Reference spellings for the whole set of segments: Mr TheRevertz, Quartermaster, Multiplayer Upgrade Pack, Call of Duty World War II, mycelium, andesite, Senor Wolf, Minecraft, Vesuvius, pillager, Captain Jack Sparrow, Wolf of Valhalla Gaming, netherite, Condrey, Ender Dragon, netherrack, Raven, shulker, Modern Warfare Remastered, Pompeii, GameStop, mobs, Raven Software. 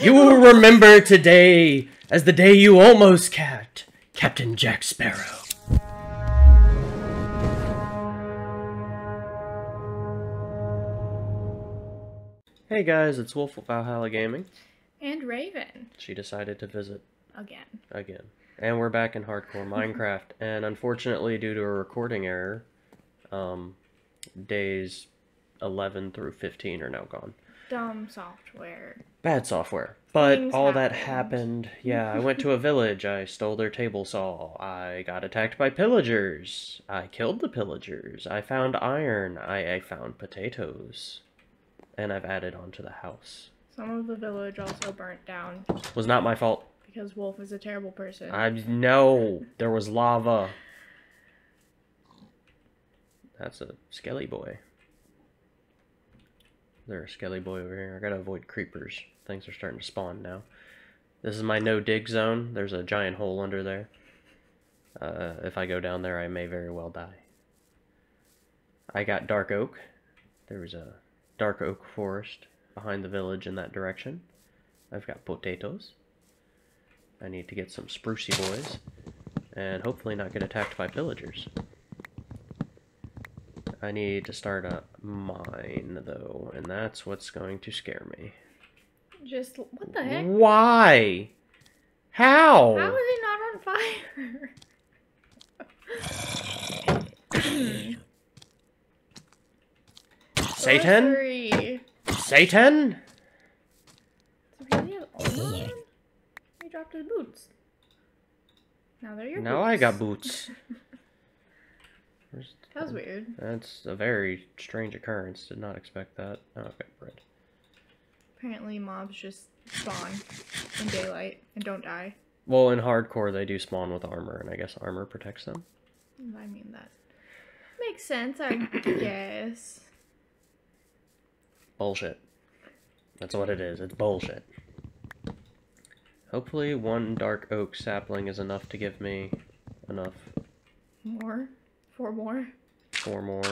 You will remember today as the day you almost capped Captain Jack Sparrow. Hey guys, it's Wolf of Valhalla Gaming. And Raven. She decided to visit. Again. And we're back in hardcore Minecraft. And unfortunately, due to a recording error, days 11 through 15 are now gone. Dumb software. Bad software. But all that happened. Yeah, I went to a village. I stole their table saw. I got attacked by pillagers. I killed the pillagers. I found iron. I found potatoes. And I've added on to the house. Some of the village also burnt down. Was not my fault. Because Wolf is a terrible person. No, there was lava. That's a skelly boy. There's a skelly boy over here. I gotta avoid creepers. Things are starting to spawn now. This is my no-dig zone. There's a giant hole under there. If I go down there, I may very well die. I got dark oak. There was a dark oak forest behind the village in that direction. I've got potatoes. I need to get some sprucey boys, and hopefully not get attacked by pillagers. I need to start a mine, though, and that's what's going to scare me. Just, what the heck? Why? How? How is it not on fire? Satan? Sorcery. Satan? Dropped his boots. Now they're your boots. Now I got boots. That was weird. That's a very strange occurrence. Did not expect that. Oh, okay, bread. Apparently mobs just spawn in daylight and don't die. Well, in hardcore they do spawn with armor, and I guess armor protects them. I mean, that makes sense, I guess. Bullshit. That's what it is. It's bullshit. Hopefully one dark oak sapling is enough to give me enough. More? Four more? Four more.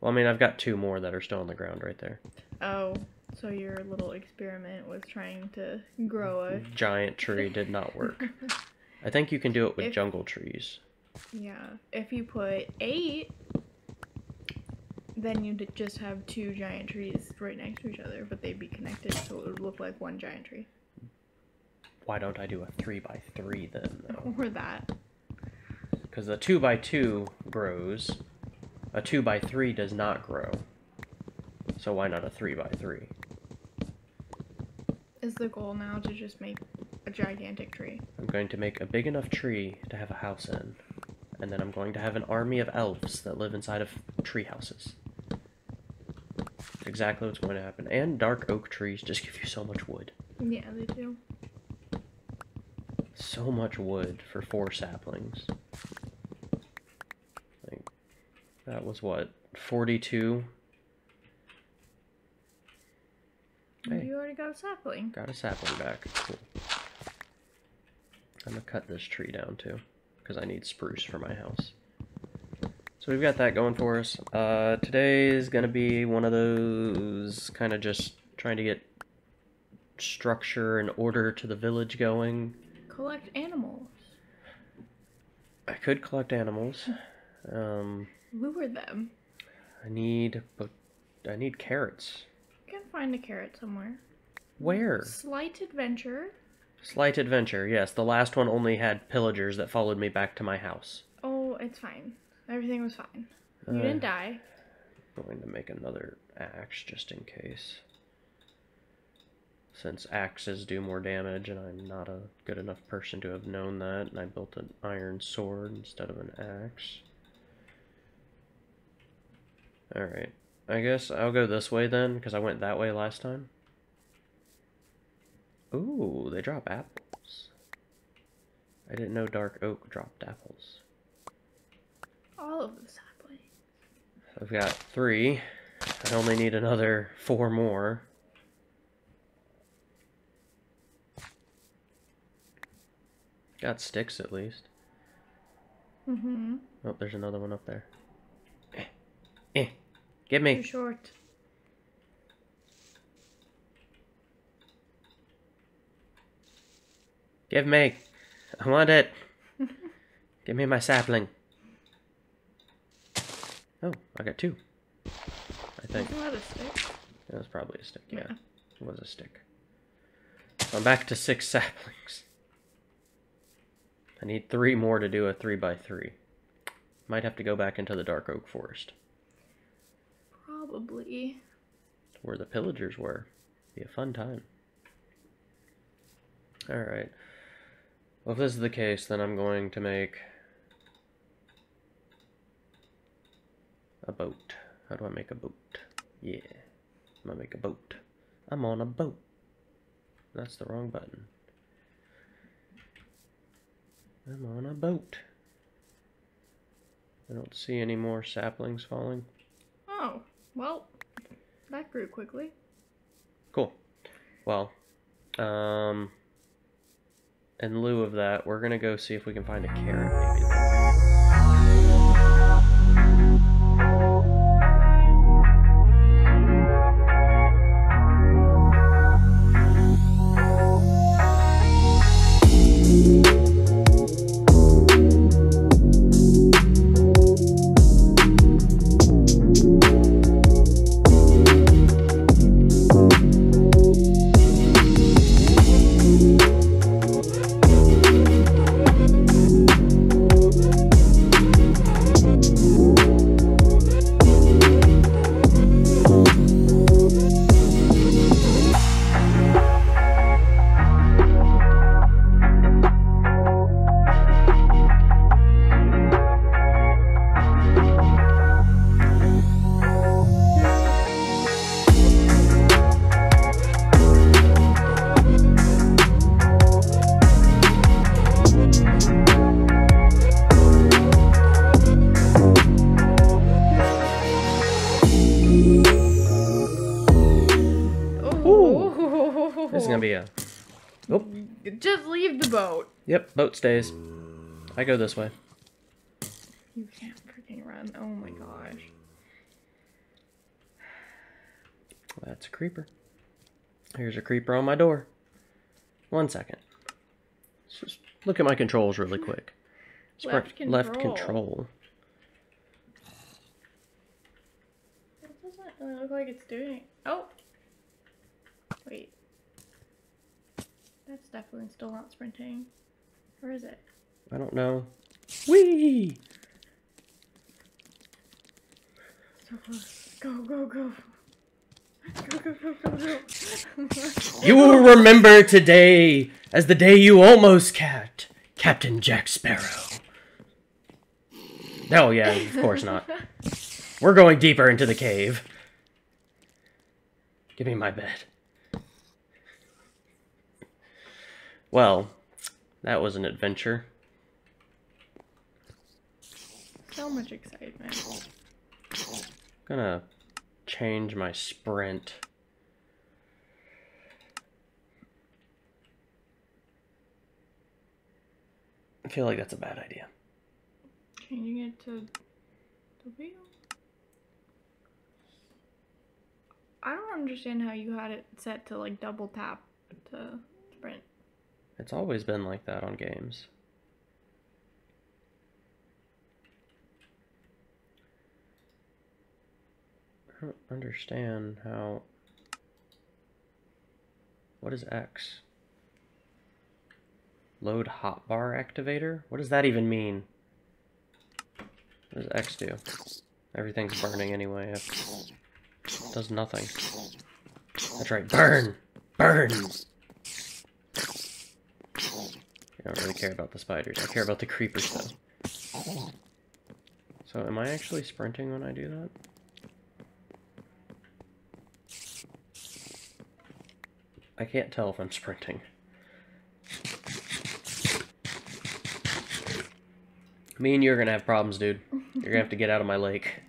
Well, I mean, I've got two more that are still on the ground right there. Oh, so your little experiment with trying to grow a... giant tree did not work. I think you can do it with jungle trees. Yeah, if you put 8, then you'd just have 2 giant trees right next to each other, but they'd be connected, so it would look like one giant tree. Why don't I do a 3 by 3 then, though? Or that. Because a 2 by 2 grows. A 2 by 3 does not grow. So why not a 3 by 3? Is the goal now to just make a gigantic tree? I'm going to make a big enough tree to have a house in. And then I'm going to have an army of elves that live inside of tree houses. That's exactly what's going to happen. And dark oak trees just give you so much wood. Yeah, they do. So much wood for 4 saplings. Like, that was what? 42? Hey, you already got a sapling. Got a sapling back. Cool. I'm gonna cut this tree down too, because I need spruce for my house. So we've got that going for us. Today is gonna be one of those kind of just trying to get structure and order to the village going. Collect animals. I could collect animals. Lure them. I need carrots. You can find a carrot somewhere. Where? Slight Adventure. Slight Adventure, yes. The last one only had pillagers that followed me back to my house. Oh, it's fine. Everything was fine. You didn't die. I'm going to make another axe just in case. Since axes do more damage, and I'm not a good enough person to have known that, and I built an iron sword instead of an axe. Alright, I guess I'll go this way then, because I went that way last time. Ooh, they drop apples. I didn't know dark oak dropped apples. All of the saplings. I've got 3. I only need another 4 more. Got sticks, at least. Mm-hmm. Oh, there's another one up there. Get me. Too short. Give me. I want it. Give me my sapling. Oh, I got two. I think. Wasn't that a stick? That was probably a stick, yeah. Yeah. It was a stick. So I'm back to 6 saplings. I need 3 more to do a 3x3. Might have to go back into the dark oak forest. Probably. Where the pillagers were. Be a fun time. Alright. Well, if this is the case, then I'm going to make a boat. How do I make a boat? Yeah. I'm gonna make a boat. I'm on a boat. That's the wrong button. I'm on a boat. I don't see any more saplings falling. Oh, well, that grew quickly. Cool. Well, in lieu of that, we're gonna go see if we can find a carrot maybe there. Yep, boat stays. I go this way. You can't freaking run. Oh my gosh. That's a creeper. Here's a creeper on my door. 1 second. Let's just look at my controls really quick. Left control. That doesn't really look like it's doing. Oh! Wait. That's definitely still not sprinting. Where is it? I don't know. Whee! So close. Go, go, go. Go, go, go, go, go. You will remember today as the day you almost caught Captain Jack Sparrow. Oh, yeah, of course not. We're going deeper into the cave. Give me my bed. Well... that was an adventure. So much excitement. I'm gonna change my sprint. I feel like that's a bad idea. Changing it to the wheel? I don't understand how you had it set to like double tap to sprint. It's always been like that on games. I don't understand how... what is X? Load hotbar activator? What does that even mean? What does X do? Everything's burning anyway. It does nothing. That's right, burn! Burn! I don't really care about the spiders. I care about the creepers, though. So, am I actually sprinting when I do that? I can't tell if I'm sprinting. Me and you are gonna have problems, dude. You're gonna have to get out of my lake.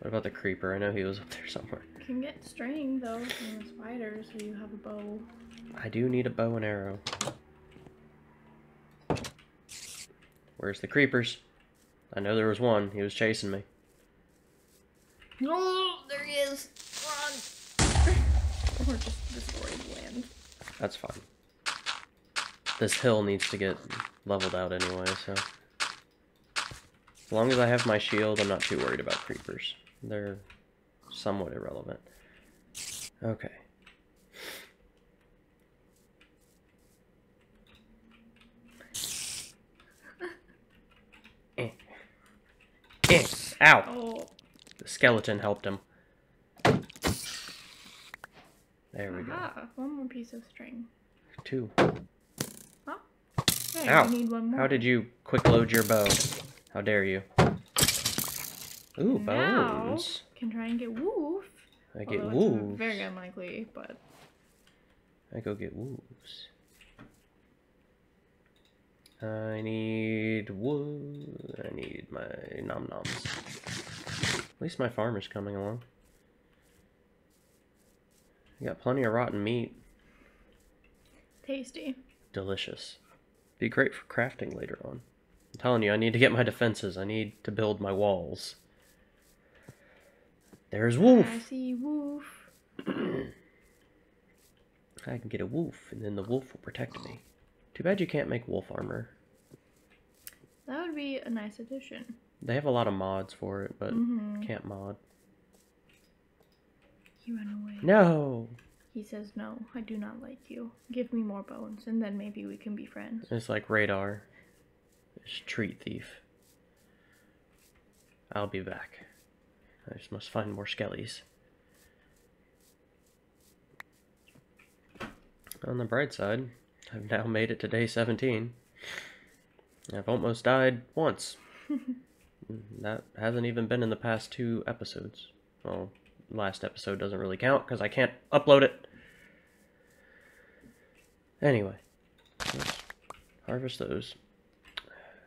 What about the creeper? I know he was up there somewhere. You can get string, though, from the spiders, so you have a bow. I do need a bow and arrow. Where's the creepers? I know there was one. He was chasing me. No, there he is. Run! Or just destroyed land. That's fine. This hill needs to get leveled out anyway, so... As long as I have my shield, I'm not too worried about creepers. They're somewhat irrelevant. Okay. Ow! Oh. The skeleton helped him. There we go. One more piece of string. Two. Oh. Hey, ow! I need one more. How did you quick load your bow? How dare you? Ooh, now, bones. Can try and get wolf. I get wolves. Very unlikely, but I go get wolves. I need wood. I need my nom noms. At least my farmer's coming along. I got plenty of rotten meat. Tasty. Delicious. Be great for crafting later on. I'm telling you, I need to get my defenses. I need to build my walls. There's wolf. I see wolf. I can get a wolf, and then the wolf will protect me. Too bad you can't make wolf armor. That would be a nice addition. They have a lot of mods for it, but can't mod. He ran away. No! He says, no, I do not like you. Give me more bones, and then maybe we can be friends. It's like radar. It's treat thief. I'll be back. I just must find more skellies. On the bright side... I've now made it to day 17. I've almost died once. That hasn't even been in the past 2 episodes. Well, last episode doesn't really count because I can't upload it. Anyway, let's harvest those.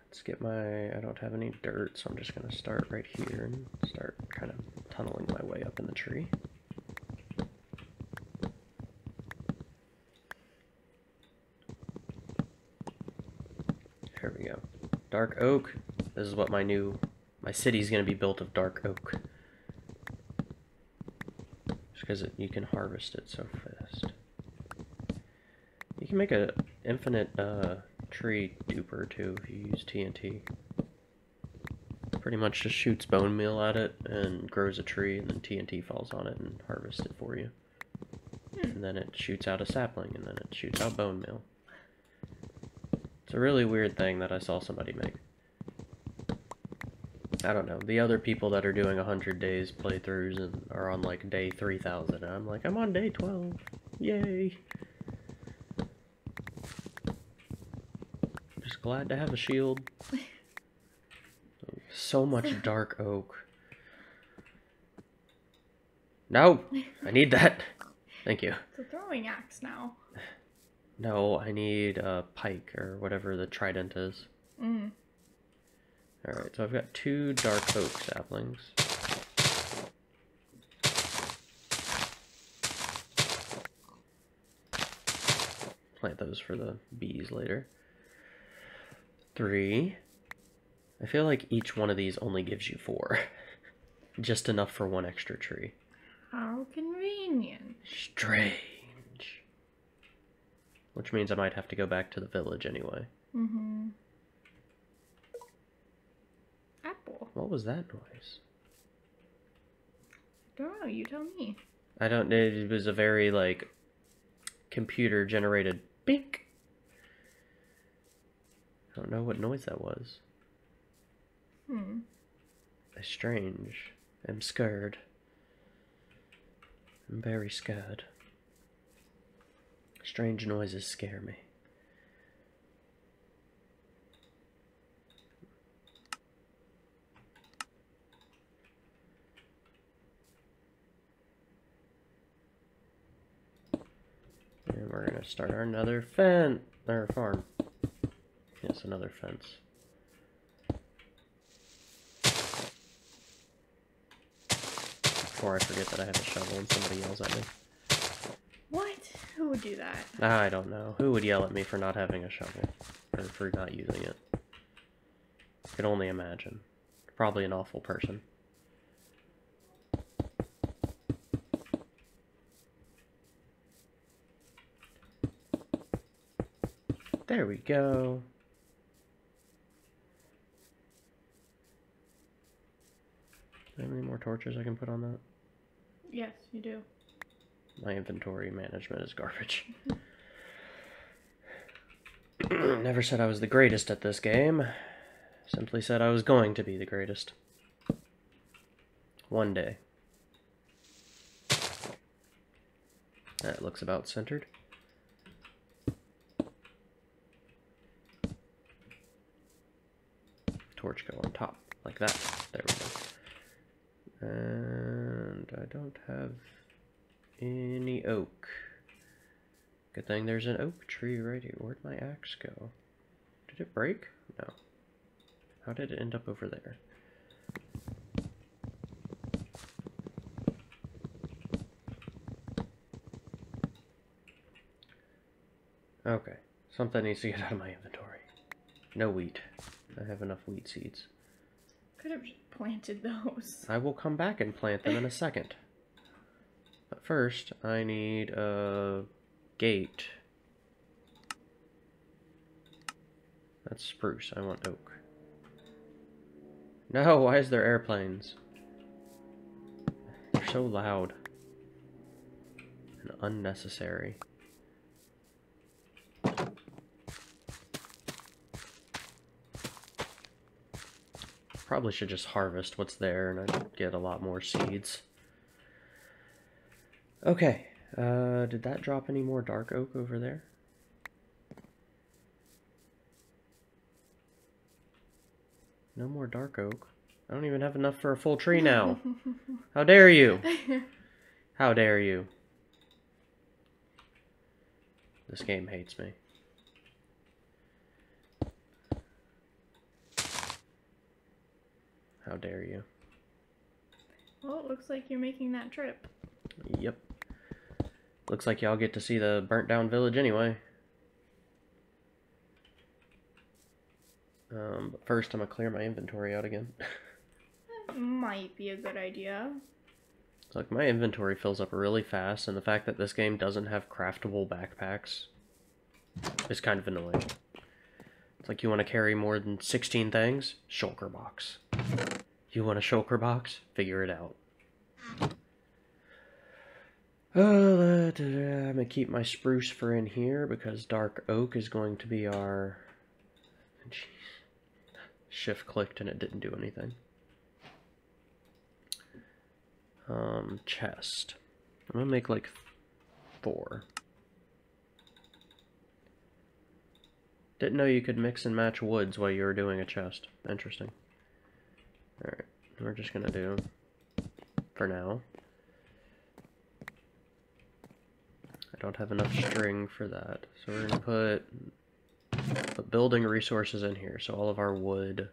Let's get my... I don't have any dirt, so I'm just going to start right here and start kind of tunneling my way up in the tree. There we go. Dark oak. This is what my city's gonna be built of dark oak. Just because you can harvest it so fast. You can make an infinite tree duper too if you use TNT. Pretty much just shoots bone meal at it and grows a tree, and then TNT falls on it and harvests it for you. And then it shoots out a sapling, and then it shoots out bone meal. It's a really weird thing that I saw somebody make. I don't know. The other people that are doing 100 days playthroughs and are on like day 3000. I'm like, I'm on day 12. Yay. Just glad to have a shield. So much dark oak. No! I need that. Thank you. It's a throwing axe now. No, I need a pike, or whatever the trident is. Alright, so I've got 2 dark oak saplings. Plant those for the bees later. 3. I feel like each one of these only gives you 4. Just enough for 1 extra tree. How convenient. Strange. Which means I might have to go back to the village anyway. Apple. What was that noise? I don't know. You tell me. I don't know. It was a very, like, computer-generated bink. I don't know what noise that was. It's strange. I'm scared. I'm very scared. Strange noises scare me. And we're gonna start another fence, or farm. Yes, another fence. Before I forget that I have a shovel and somebody yells at me. What? Who would do that? I don't know. Who would yell at me for not having a shovel? Or for not using it? I can only imagine. Probably an awful person. There we go. Do I have any more torches I can put on that? Yes, you do. My inventory management is garbage. Never said I was the greatest at this game. Simply said I was going to be the greatest. One day. That looks about centered. Torch go on top, like that. There we go. And I don't have any oak. Good thing there's an oak tree right here. Where'd my axe go? Did it break? No. How did it end up over there? Okay, something needs to get out of my inventory. No wheat. I have enough wheat seeds. Could have just planted those. I will come back and plant them in a second. But first, I need a gate. That's spruce. I want oak. No, why is there airplanes? They're so loud. And unnecessary. Probably should just harvest what's there and I'd get a lot more seeds. Okay, did that drop any more dark oak over there? No more dark oak. I don't even have enough for a full tree now. How dare you? How dare you? This game hates me. How dare you? Well, it looks like you're making that trip. Yep. Looks like y'all get to see the burnt down village anyway. But first I'm gonna clear my inventory out again. That might be a good idea. Look, my inventory fills up really fast, and the fact that this game doesn't have craftable backpacks is kind of annoying. It's like, you want to carry more than 16 things? Shulker box. You want a shulker box? Figure it out. I'm gonna keep my spruce for in here because dark oak is going to be our... Jeez. Shift clicked and it didn't do anything. Chest. I'm gonna make like 4. Didn't know you could mix and match woods while you were doing a chest. Interesting. Alright, we're just gonna do, for now. I don't have enough string for that, so we're gonna put building resources in here, so all of our wood,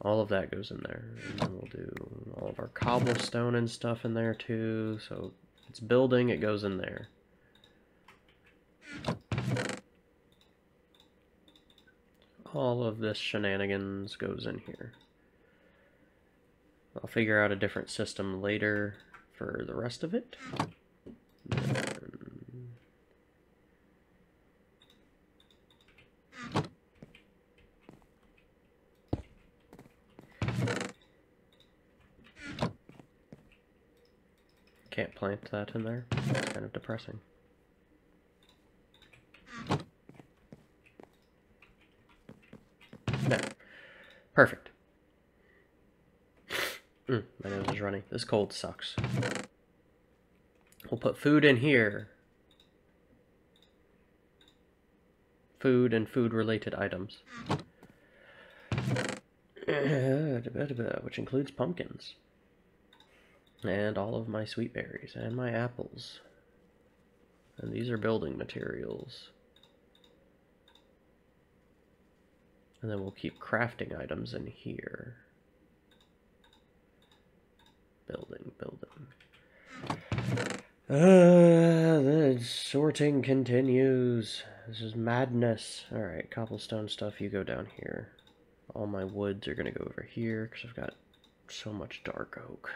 all of that goes in there, and then we'll do all of our cobblestone and stuff in there too, so if it's building, it goes in there. All of this shenanigans goes in here. I'll figure out a different system later for the rest of it. Then... Can't plant that in there. It's kind of depressing. Perfect. My nose is running. This cold sucks. We'll put food in here. Food and food-related items. Which includes pumpkins. And all of my sweet berries and my apples. And these are building materials. And then we'll keep crafting items in here. Building. The sorting continues. This is madness. Alright, cobblestone stuff, you go down here. All my woods are gonna go over here, because I've got so much dark oak.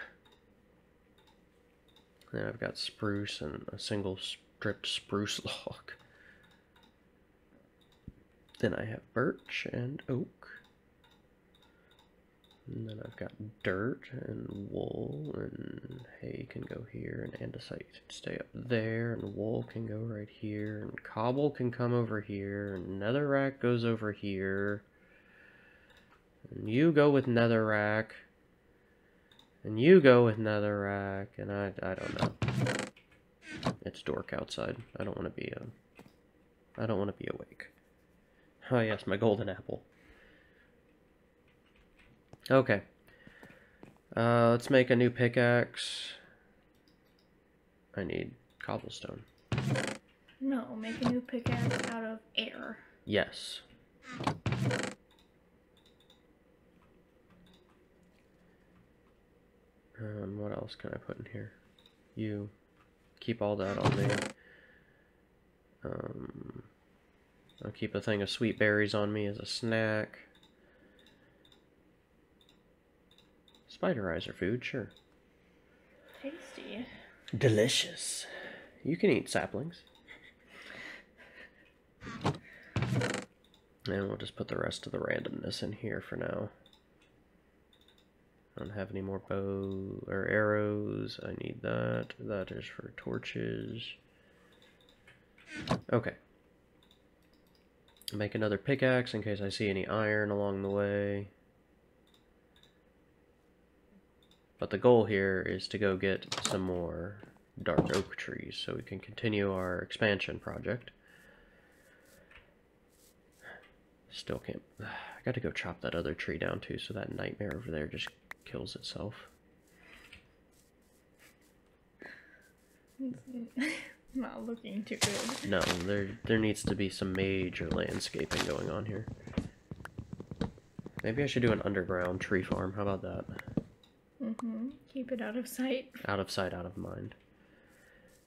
And I've got spruce and a single stripped spruce log. Then I have birch and oak. And then I've got dirt and wool, and hay can go here, and andesite can stay up there, and wool can go right here, and cobble can come over here, and netherrack goes over here, and you go with netherrack, and you go with netherrack, and I don't know. It's dark outside. I don't want to be I don't want to be awake. Oh yes, my golden apple. Okay, let's make a new pickaxe. I need cobblestone. No, make a new pickaxe out of air. Yes. What else can I put in here? You keep all that on me. I'll keep a thing of sweet berries on me as a snack. Spider eyes are food, sure. Tasty. Delicious. You can eat saplings. And we'll just put the rest of the randomness in here for now. I don't have any more bow or arrows. I need that. That is for torches. Okay. Make another pickaxe in case I see any iron along the way. But the goal here is to go get some more dark oak trees so we can continue our expansion project. Still can't... I gotta go chop that other tree down too, so that nightmare over there just kills itself. Not looking too good. No, there needs to be some major landscaping going on here. Maybe I should do an underground tree farm. How about that? Mm-hmm. Keep it out of sight. Out of sight, out of mind.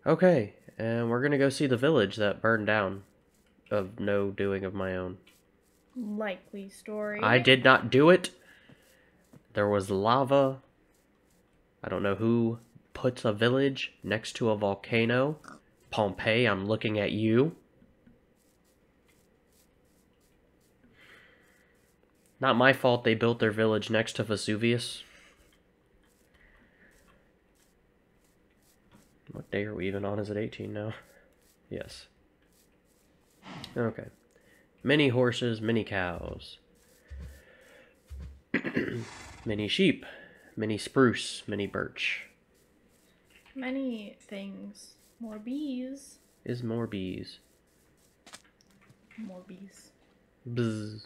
Okay, and we're gonna go see the village that burned down of no doing of my own. Likely story. I did not do it. There was lava. I don't know who puts a village next to a volcano. Pompeii, I'm looking at you. Not my fault they built their village next to Vesuvius. What day are we even on? Is it 18 now? Yes. Okay. Many horses, many cows. Many sheep. Many spruce, many birch. Many things. More bees. Is more bees. More bees. Bzz.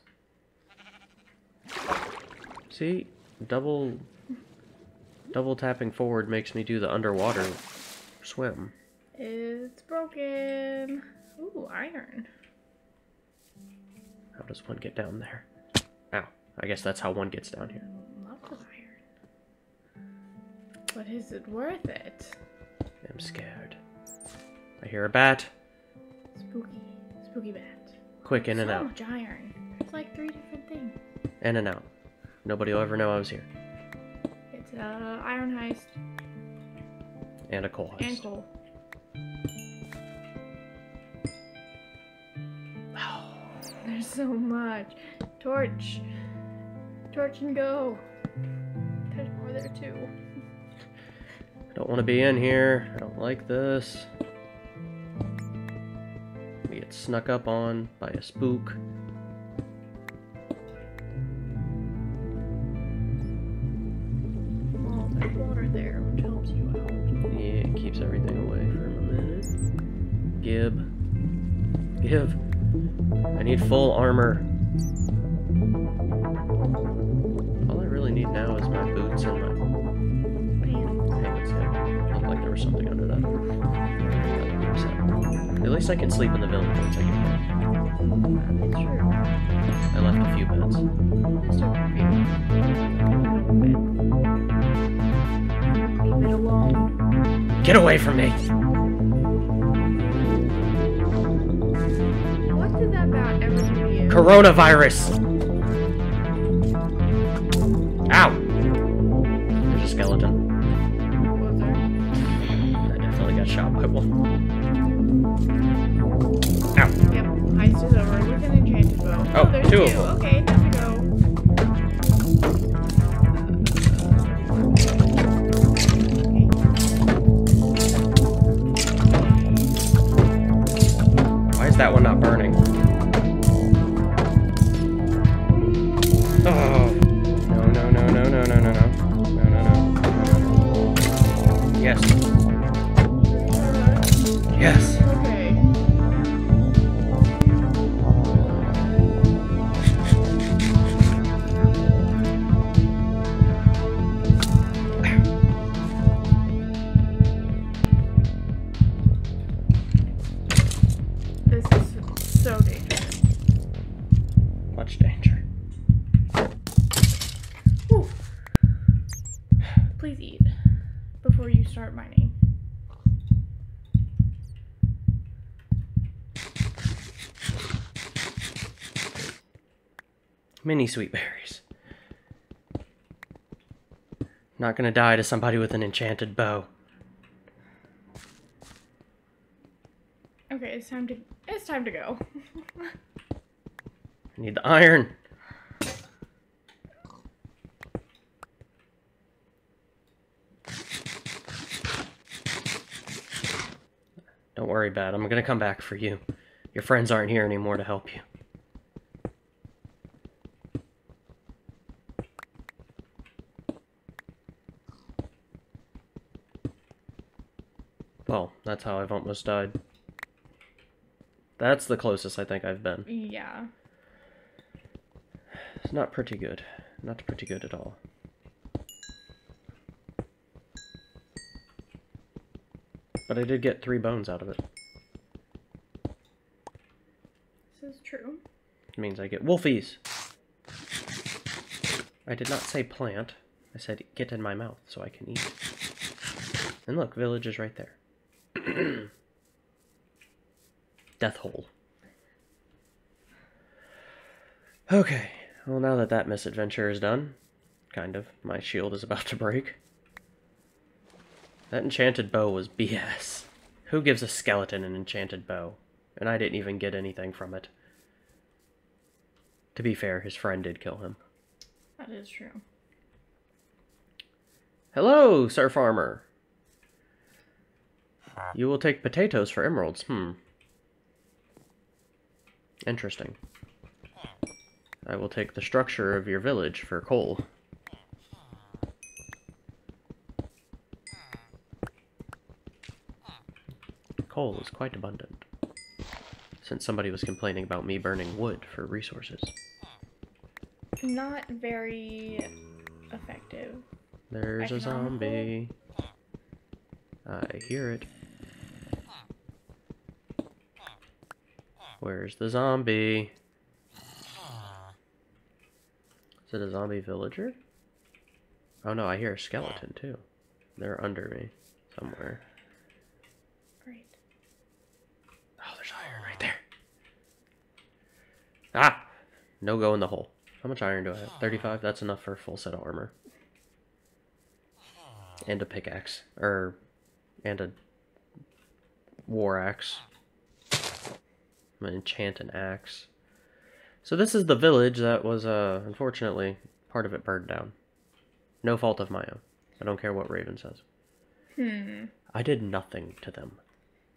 See? Double tapping forward makes me do the underwater swim. It's broken. Ooh, iron. How does one get down there? Ow. I guess that's how one gets down here. Lots of iron. But is it worth it? I'm scared. I hear a bat. Spooky. Spooky bat. Quick, in and out. So much iron. It's like 3 different things. In and out. Nobody will ever know I was here. It's an iron heist. And a coal heist. And coal. Oh. There's so much. Torch. Torch and go. There's more there too. I don't want to be in here. I don't like this. We get snuck up on by a spook. Well, there's water there, which helps you out. Yeah, it keeps everything away for a minute. Give. I need full armor. All I really need now is my boots and my pants. I looked like there was something under that. At least I can sleep in the village, which I can. Sure. I left a few beds. Leave it alone. Get away from me! What did that bat ever do to you? Coronavirus! Ow! There's a skeleton. Was there? I definitely got shot by wolf. Ow. Yep, heist is over. Here's an enchanted bow. Oh, there's two. Okay, here we go. Okay. Why is that one not burning? Oh. No. Yes. Yes. Okay. This is so dangerous. Much danger. Whew. Please eat before you start mining. Mini sweet berries. Not gonna die to somebody with an enchanted bow. Okay, it's time to go. I need the iron. Don't worry about it. I'm gonna come back for you. Your friends aren't here anymore to help you. Well, that's how I've almost died. That's the closest I think I've been. Yeah. It's not pretty good. Not pretty good at all. But I did get 3 bones out of it. This is true. It means I get wolfies. I did not say plant. I said get in my mouth so I can eat. And look, village is right there. Death hole. Okay, well now that that misadventure is done, kind of, my shield is about to break. That enchanted bow was BS. Who gives a skeleton an enchanted bow? And I didn't even get anything from it. To be fair, his friend did kill him. That is true. Hello, Sir Farmer! You will take potatoes for emeralds. Interesting. I will take the structure of your village for coal. Coal is quite abundant, since somebody was complaining about me burning wood for resources. Not very effective. There's a zombie. I hear it. Where's the zombie? Is it a zombie villager? Oh no, I hear a skeleton too. They're under me somewhere. Great. Oh, there's iron right there. Ah! No go in the hole. How much iron do I have? 35? That's enough for a full set of armor. And a pickaxe. And a war axe. I'm gonna enchant an axe. So this is the village that was, unfortunately, part of it burned down. No fault of my own. I don't care what Raven says. I did nothing to them.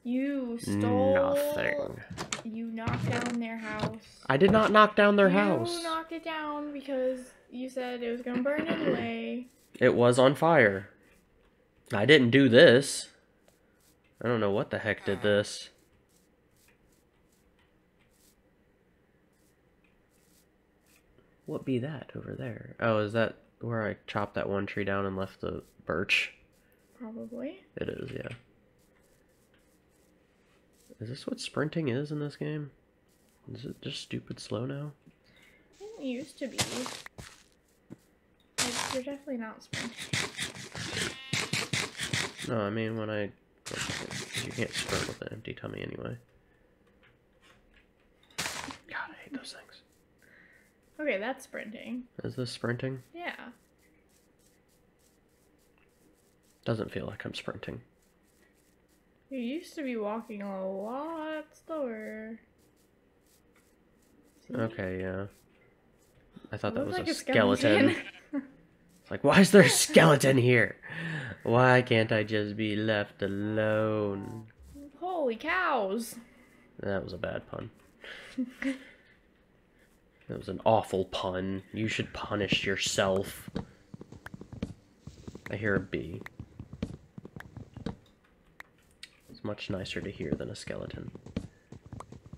You stole... Nothing. You knocked down their house. I did not knock down their house. You knocked it down because you said it was gonna burn anyway. It was on fire. I didn't do this. I don't know what the heck did this. What be that over there? Oh, is that where I chopped that one tree down and left the birch? Probably. It is, yeah. Is this what sprinting is in this game? Is it just stupid slow now? It used to be. Like, you're definitely not sprinting. No, I mean when I... You can't sprint with an empty tummy anyway. God, I hate those things. Okay, that's sprinting. Is this sprinting? Yeah. Doesn't feel like I'm sprinting. You used to be walking a lot slower. See? Okay, yeah. I thought that was like a skeleton. Like, why is there a skeleton here? Why can't I just be left alone? Holy cows. That was a bad pun. That was an awful pun. You should punish yourself. I hear a bee. It's much nicer to hear than a skeleton.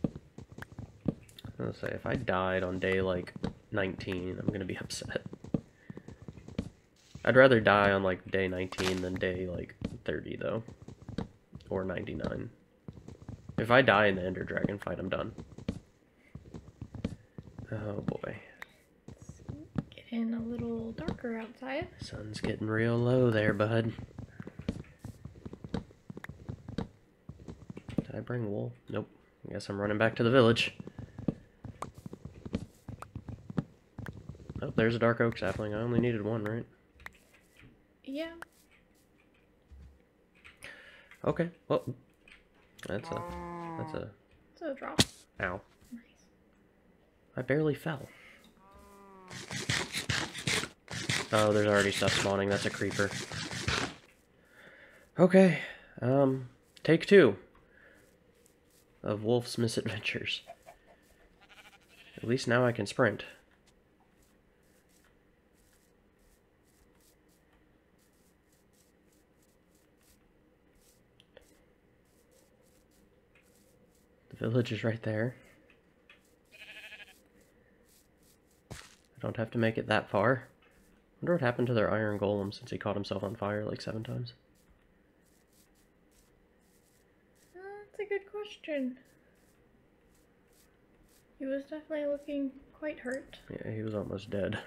I was gonna say, if I died on day like 19, I'm gonna be upset. I'd rather die on like day 19 than day like 30 though, or 99. If I die in the Ender Dragon fight, I'm done. Oh boy. It's getting a little darker outside. Sun's getting real low there, bud. Did I bring wool? Nope. I guess I'm running back to the village. Oh, there's a dark oak sapling. I only needed one, right? Yeah. Okay. Well, it's a drop. Ow. Nice. I barely fell. Oh, there's already stuff spawning. That's a creeper. Okay. Take two of Wolf's misadventures. At least now I can sprint. Village is right there. I don't have to make it that far. I wonder what happened to their iron golem since he caught himself on fire like 7 times. That's a good question. He was definitely looking quite hurt. Yeah, he was almost dead.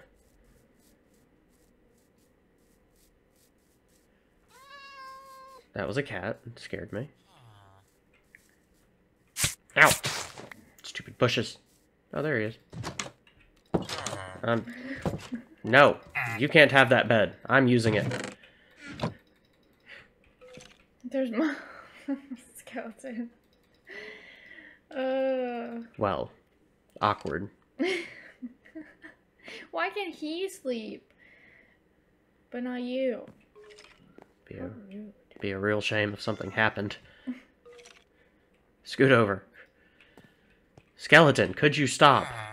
That was a cat. It scared me. Ow! Stupid bushes. Oh, there he is. No. You can't have that bed. I'm using it. There's my skeleton. Well. Awkward. Why can't he sleep? But not you. Be a real shame if something happened. Scoot over. Skeleton, could you stop? I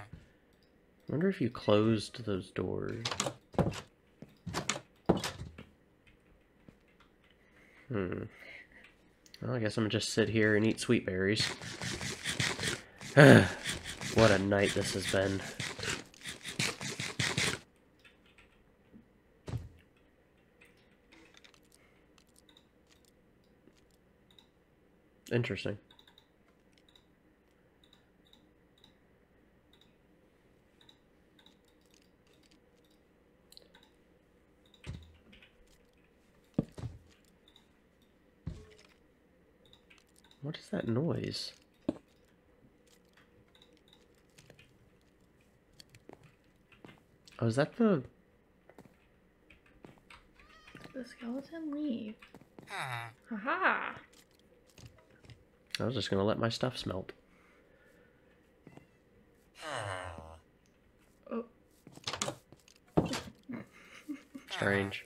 wonder if you closed those doors. Well, I guess I'm gonna just sit here and eat sweet berries. What a night this has been. Interesting. What is that noise? Oh, is that the... Did the skeleton leave? Haha! I was just gonna let my stuff smelt. Oh. Strange.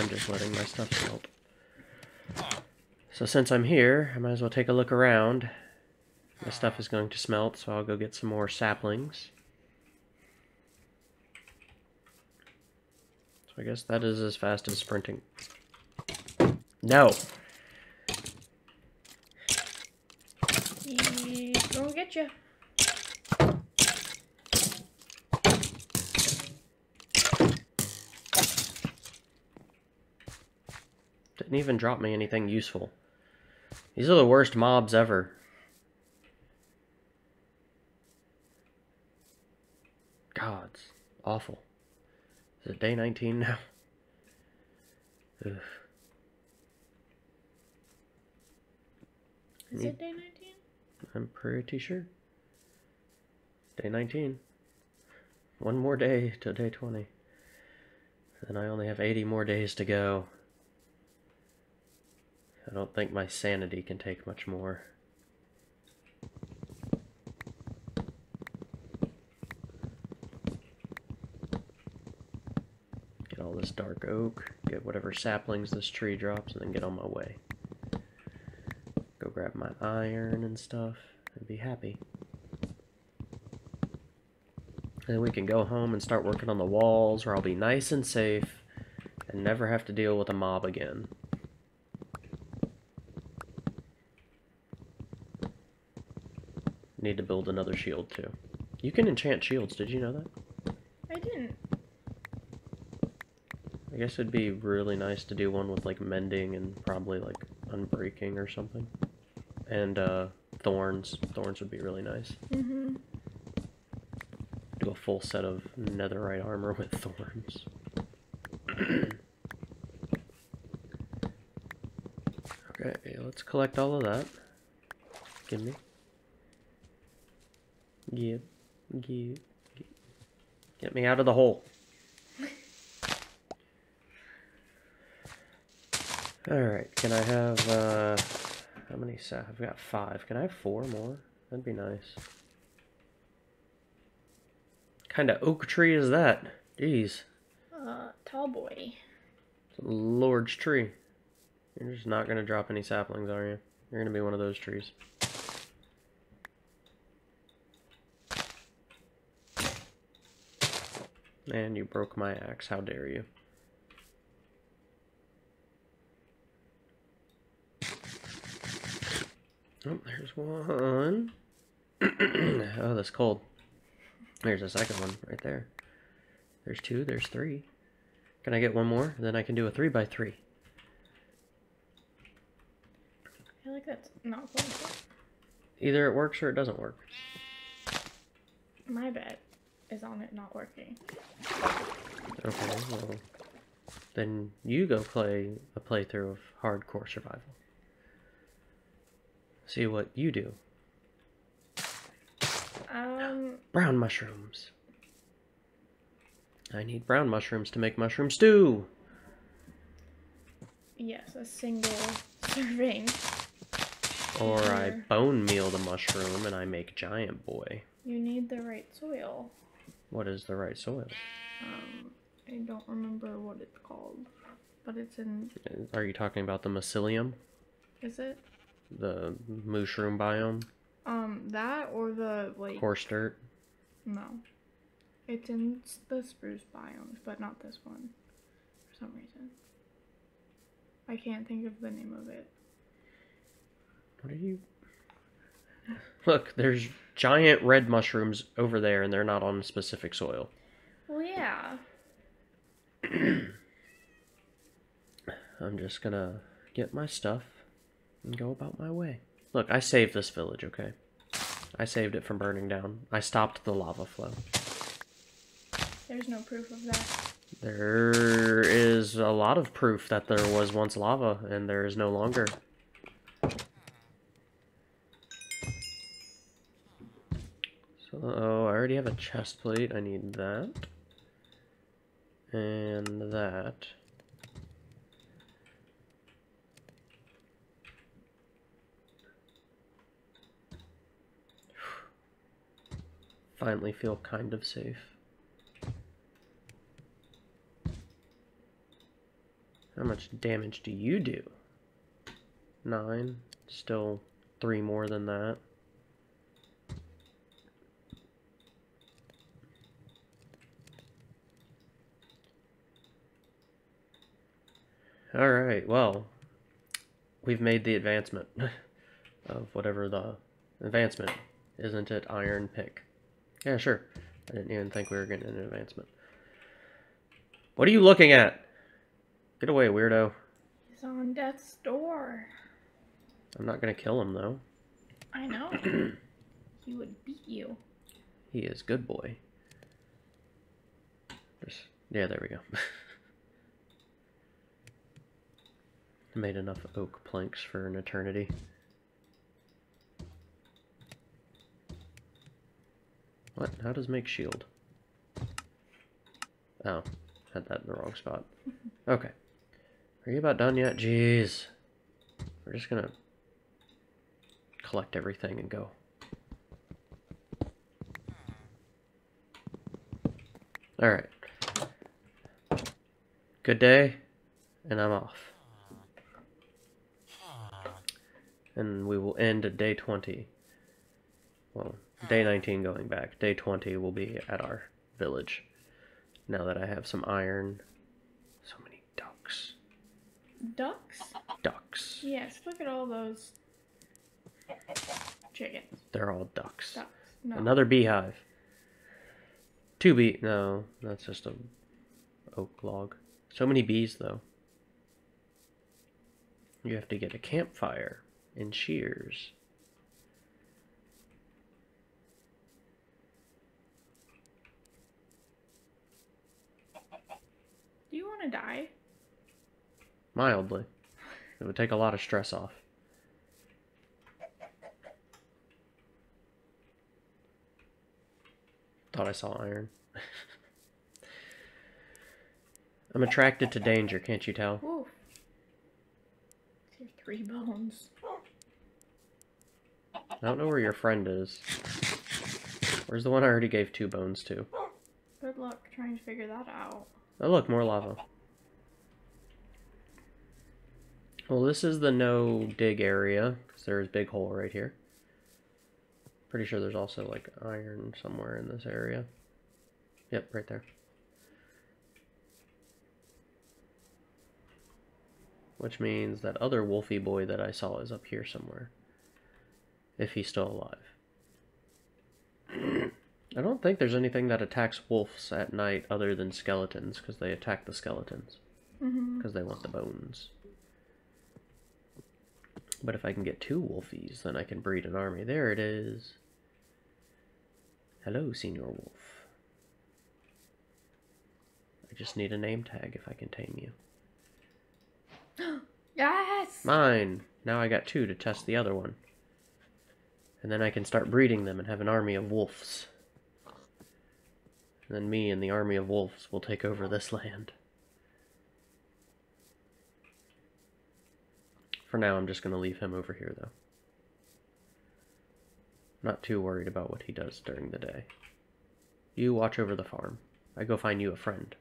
I'm just letting my stuff smelt. So since I'm here, I might as well take a look around. My stuff is going to smelt, so I'll go get some more saplings. So I guess that is as fast as sprinting. No! He's gonna get you. Didn't even drop me anything useful. These are the worst mobs ever. God, it's awful. Is it day 19 now? Ugh. Is it day 19? I'm pretty sure. Day 19. One more day to day 20. Then I only have 80 more days to go. I don't think my sanity can take much more. Get all this dark oak, get whatever saplings this tree drops, and then get on my way. Go grab my iron and stuff, and be happy. And then we can go home and start working on the walls, where I'll be nice and safe, and never have to deal with a mob again. Need to build another shield too. You can enchant shields, did you know that? I didn't. I guess it'd be really nice to do one with like mending and probably like unbreaking or something. And thorns. Thorns would be really nice. Mm-hmm. Do a full set of netherite armor with thorns. Okay, let's collect all of that. Give me. Get me out of the hole. Alright, can I have, how many sap? I've got 5. Can I have 4 more? That'd be nice. What kind of oak tree is that? Jeez. Tall boy. It's a large tree. You're just not going to drop any saplings, are you? You're going to be one of those trees. And you broke my axe, how dare you. Oh, there's one. Oh, that's cold. There's a second one right there. There's 2, there's 3. Can I get one more? Then I can do a 3x3. I feel like that's not going to work. Either it works or it doesn't work. My bad. Is on it not working. Okay, well, then you go play a playthrough of Hardcore Survival. See what you do. Brown mushrooms. I need brown mushrooms to make mushroom stew. Yes, a single serving. Or I bone meal the mushroom and I make giant boy. You need the right soil. What is the right soil? I don't remember what it's called, but it's in... Are you talking about the mycelium? Is it? The mushroom biome? That or the, like... Coarse dirt? No. It's in the spruce biomes, but not this one, for some reason. I can't think of the name of it. What are you... Look, there's giant red mushrooms over there, and they're not on specific soil. Well, yeah. I'm just gonna get my stuff and go about my way. Look, I saved this village, okay? I saved it from burning down. I stopped the lava flow. There's no proof of that. There is a lot of proof that there was once lava, and there is no longer. Oh, I already have a chest plate. I need that. And that. Finally feel kind of safe. How much damage do you do? 9. Still 3 more than that. Alright, well, we've made the advancement of whatever the advancement. Isn't it iron pick? Yeah, sure. I didn't even think we were getting an advancement. What are you looking at? Get away, weirdo. He's on death's door. I'm not going to kill him, though. I know. He would beat you. He is good boy. Just, yeah, there we go. Made enough oak planks for an eternity. What? How does make shield? Oh. had that in the wrong spot. Okay. Are you about done yet? Jeez. We're just gonna collect everything and go. Alright. Good day, and I'm off. And we will end at day 20. Well, day 19 going back. Day 20 will be at our village. Now that I have some iron. So many ducks. Ducks? Ducks. Yes, look at all those chickens. They're all ducks. Ducks. No. Another beehive. No, that's just a oak log. So many bees, though. You have to get a campfire and shears. Do you want to die? Mildly. It would take a lot of stress off. Thought I saw iron. I'm attracted to danger, can't you tell? Ooh. There's 3 bones. I don't know where your friend is. Where's the one I already gave 2 bones to? Good luck trying to figure that out. Oh look, more lava. Well, this is the no dig area, because there's a big hole right here. Pretty sure there's also like iron somewhere in this area. Yep, right there. Which means that other wolfy boy that I saw is up here somewhere. If he's still alive. I don't think there's anything that attacks wolves at night other than skeletons, because they attack the skeletons. Because they want the bones. But if I can get 2 wolfies, then I can breed an army. There it is. Hello, Senor Wolf. I just need a name tag if I can tame you. Yes! Mine! Now I got 2 to test the other one. And then I can start breeding them and have an army of wolves. And then me and the army of wolves will take over this land. For now, I'm just going to leave him over here, though. Not too worried about what he does during the day. You watch over the farm. I go find you a friend.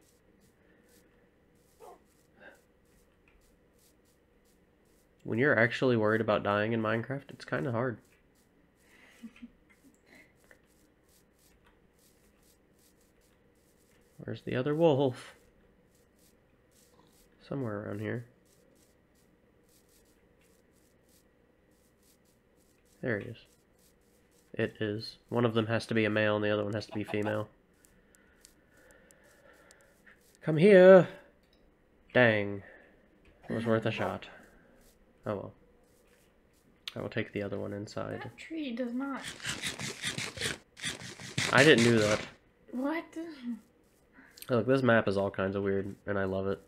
When you're actually worried about dying in Minecraft, it's kind of hard. Where's the other wolf? Somewhere around here. There he is. It is. One of them has to be a male and the other one has to be female. Come here! Dang. It was worth a shot. Oh well. I will take the other one inside. That tree does not. I didn't do that. What? Look, this map is all kinds of weird and I love it.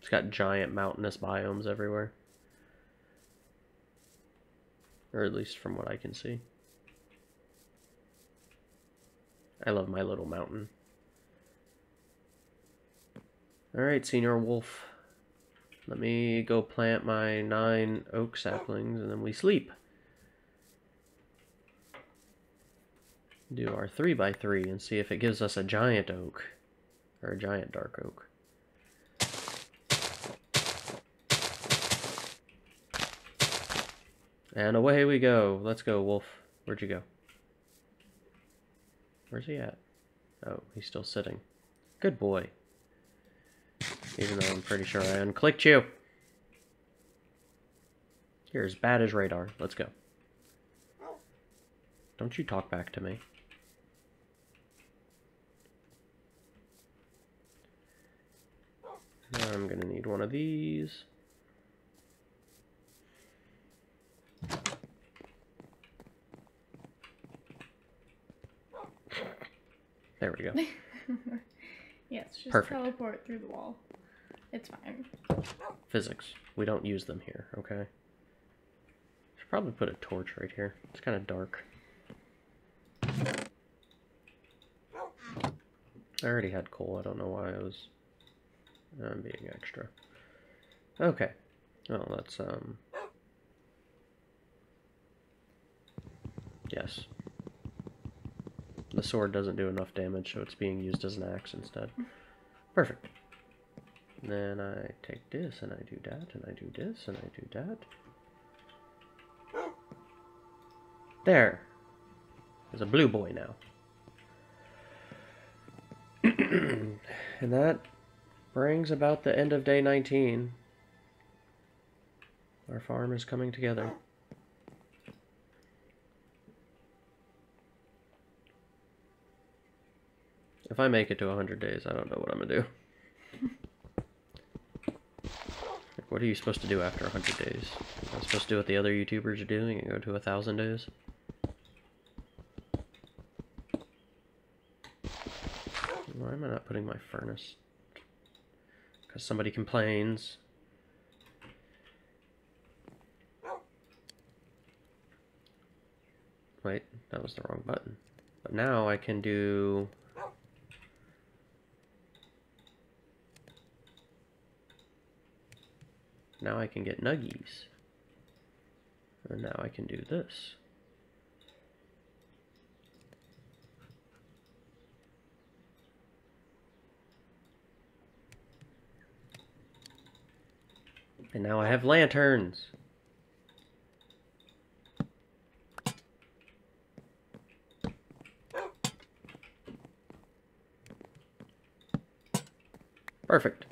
It's got giant mountainous biomes everywhere. Or at least from what I can see. I love my little mountain. Alright, Senor Wolf. Let me go plant my 9 oak saplings and then we sleep. Do our 3x3 and see if it gives us a giant oak. Or a giant dark oak. And away we go. Let's go, Wolf. Where'd you go? Where's he at? Oh, he's still sitting. Good boy. Even though I'm pretty sure I unclicked you. You're as bad as radar. Let's go. Don't you talk back to me. Now I'm gonna need one of these. There we go. Yes, just perfect. Teleport through the wall. It's fine. Physics. We don't use them here, okay? Should probably put a torch right here. It's kind of dark. I already had coal. I don't know why I was I'm being extra. Okay. Oh, that's, yes. The sword doesn't do enough damage, so it's being used as an axe instead. Perfect. And then I take this, and I do that, and I do this, and I do that. There. There's a blue boy now. And that brings about the end of day 19. Our farm is coming together. If I make it to 100 days, I don't know what I'm gonna do. Like, what are you supposed to do after 100 days? Am I supposed to do what the other YouTubers are doing and go to 1,000 days? Why am I not putting my furnace? Because somebody complains. Wait, that was the wrong button. But now I can do... Now I can get nuggies. And now I can do this. And now I have lanterns. Perfect.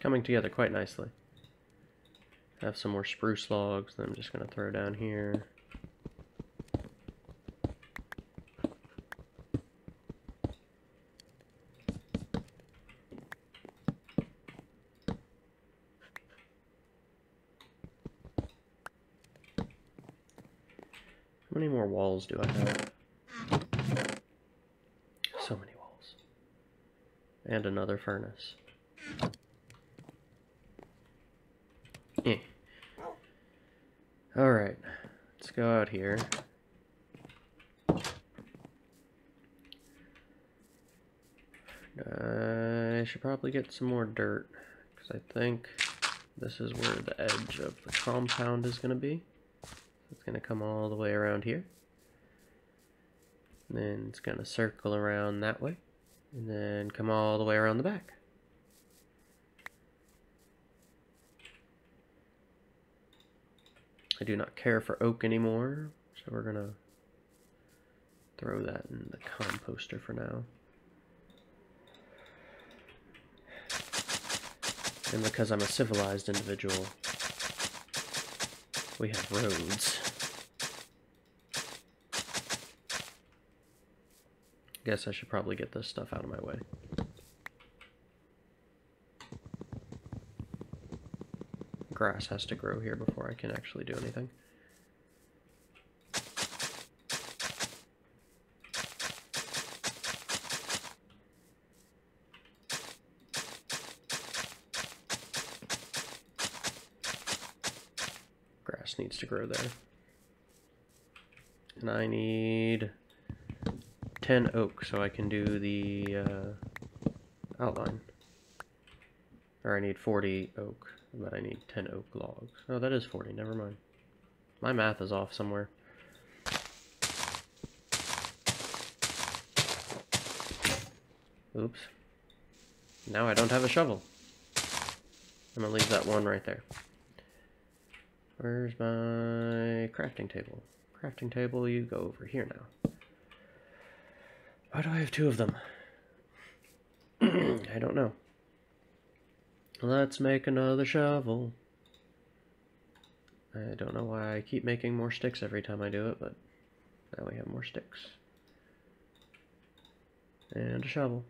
Coming together quite nicely. I have some more spruce logs that I'm just going to throw down here. How many more walls do I have? So many walls. And another furnace. Eh. Alright. Let's go out here. I should probably get some more dirt, because I think this is where the edge of the compound is going to be. It's going to come all the way around here. And then it's going to circle around that way. And then come all the way around the back. I do not care for oak anymore, so we're going to throw that in the composter for now. And because I'm a civilized individual, we have roads. Guess I should probably get this stuff out of my way. Grass has to grow here before I can actually do anything. Grass needs to grow there. And I need 10 oak so I can do the outline. Or I need 40 oak, but I need 10 oak logs. Oh, that is 40, never mind. My math is off somewhere. Oops. Now I don't have a shovel. I'm gonna leave that one right there. Where's my crafting table? Crafting table, you go over here now. Why do I have two of them? I don't know. Let's make another shovel. I don't know why I keep making more sticks every time I do it, but now we have more sticks. And a shovel.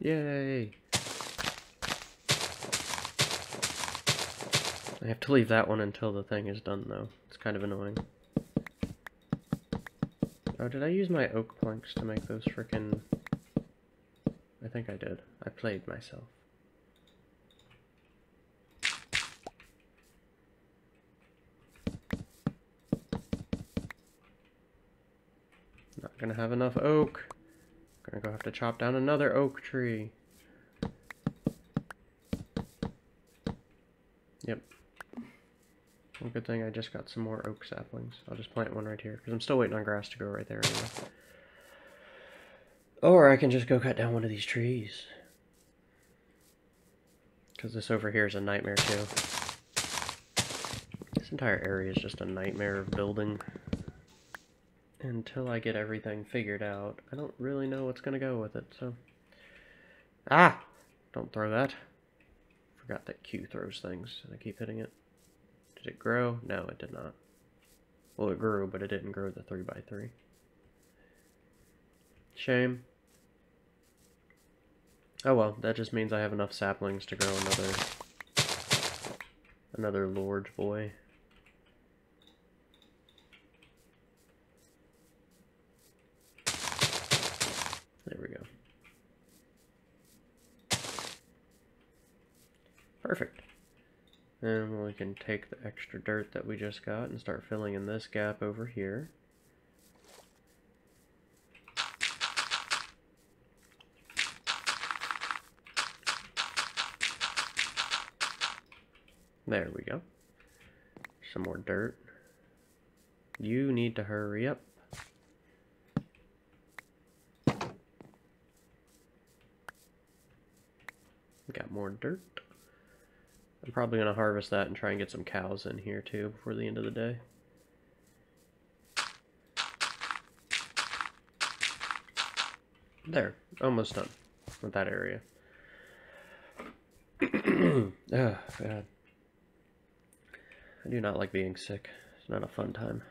Yay! I have to leave that one until the thing is done, though. It's kind of annoying. Oh, did I use my oak planks to make those frickin'... I think I did. I played myself. Not gonna have enough oak. Gonna go have to chop down another oak tree. Yep. Well, good thing I just got some more oak saplings. I'll just plant one right here, because I'm still waiting on grass to go right there anyway. Or I can just go cut down one of these trees. Because this over here is a nightmare too. This entire area is just a nightmare of building. Until I get everything figured out, I don't really know what's gonna go with it, so... Ah! Don't throw that. Forgot that Q throws things, and I keep hitting it. Did it grow? No, it did not. Well, it grew, but it didn't grow the 3x3. Shame. Oh well, that just means I have enough saplings to grow another large boy. There we go. Perfect. And we can take the extra dirt that we just got and start filling in this gap over here. There we go. Some more dirt. You need to hurry up. Got more dirt. I'm probably going to harvest that and try and get some cows in here too before the end of the day. There. Almost done with that area. Oh, God. I do not like being sick. It's not a fun time.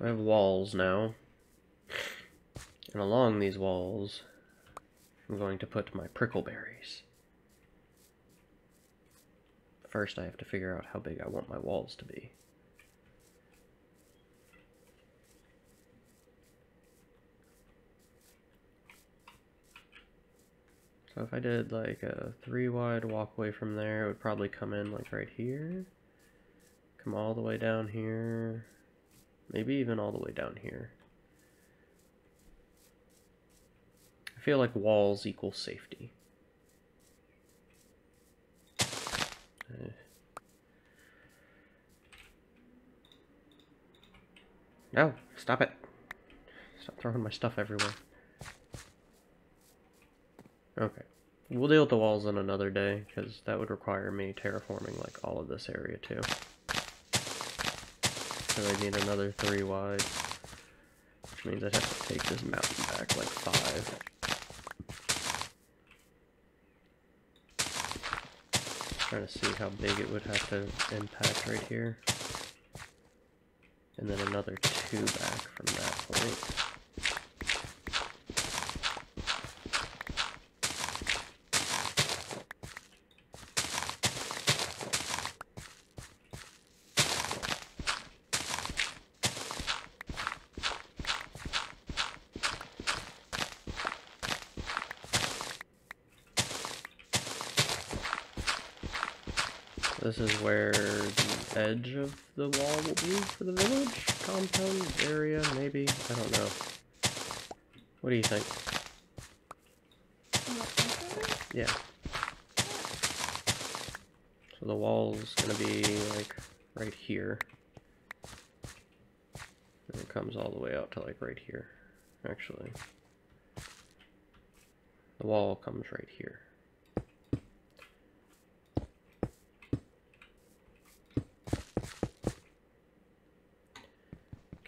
I have walls now, and along these walls, I'm going to put my prickleberries. First, I have to figure out how big I want my walls to be. So if I did like a 3-wide walkway from there, it would probably come in like right here, come all the way down here, maybe even all the way down here. I feel like walls equal safety. No, stop it. Stop throwing my stuff everywhere. Okay, we'll deal with the walls on another day, because that would require me terraforming like all of this area too. So I need another 3-wide, which means I'd have to take this mountain back like 5. I'm trying to see how big it would have to impact right here. And then another 2 back from that point. This is where the edge of the wall will be for the village? Compound area, maybe? I don't know. What do you think? Yeah. So the wall's gonna be like right here. And it comes all the way out to like right here, actually. The wall comes right here.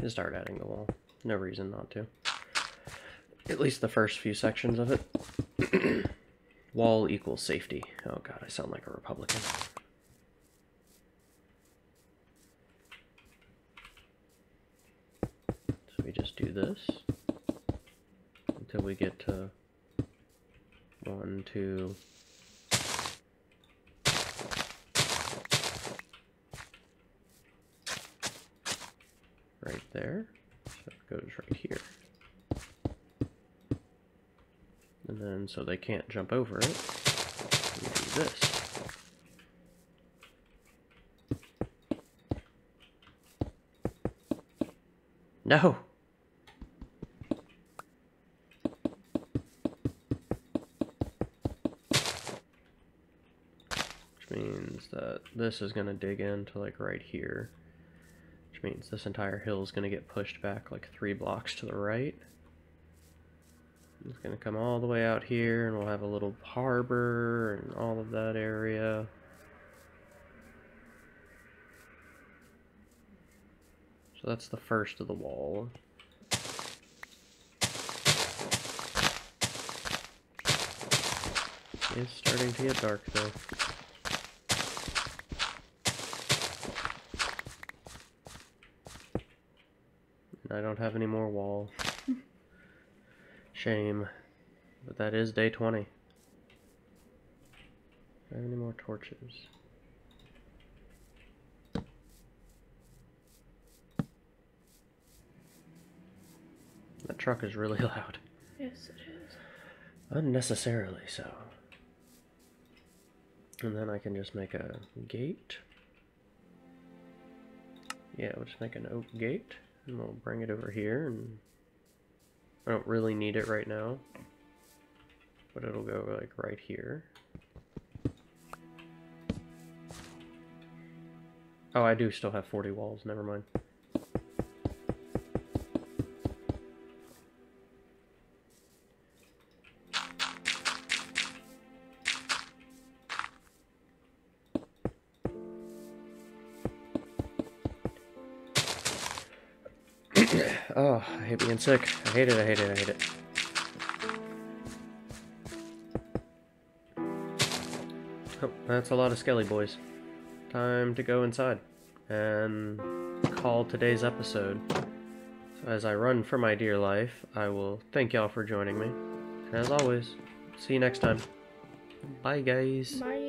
Just start adding the wall. No reason not to. At least the first few sections of it. Wall equals safety. Oh god, I sound like a Republican. So we just do this until we get to 1, 2, there, so it goes right here. And then, so they can't jump over it, we do this. No! Which means that this is going to dig into like right here. Which means this entire hill is going to get pushed back like 3 blocks to the right. It's going to come all the way out here, and we'll have a little harbor and all of that area. So that's the first of the wall. It's starting to get dark though. And I don't have any more wall. Shame. But that is day 20. Do I have any more torches? That truck is really loud. Yes, it is. Unnecessarily so. And then I can just make a gate. Yeah, we'll just make an oak gate. And we'll bring it over here. And I don't really need it right now. But it'll go like right here. Oh, I do still have 40 walls. Never mind. Oh, I hate being sick. I hate it, I hate it, I hate it. Oh, that's a lot of skelly boys. Time to go inside and call today's episode. So as I run for my dear life, I will thank y'all for joining me. As always, see you next time. Bye, guys. Bye.